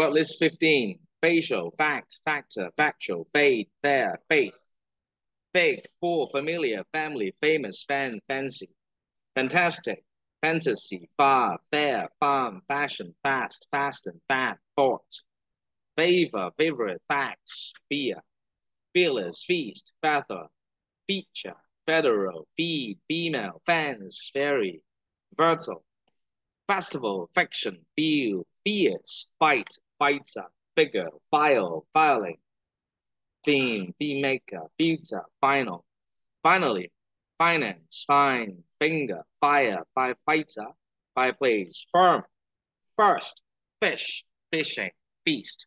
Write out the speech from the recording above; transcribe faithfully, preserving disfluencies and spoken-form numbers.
Word list fifteen. Facial, fact, factor, factual, fade, fair, faith. Fake, poor, familiar, family, famous, fan, fancy. Fantastic, fantasy, far, fair, farm, fashion, fast, fasten, fat, thought. Favor, favorite, facts, fear. Fearless, feast, feather. Feature, federal, feed, female, fans, fairy. Vertical. Festival, fiction, feel, fierce, fight, fighter, figure, file, filing, theme, theme maker, future, final, finally, finance, fine, finger, fire, firefighter, fireplace, firm, first, fish, fishing, feast,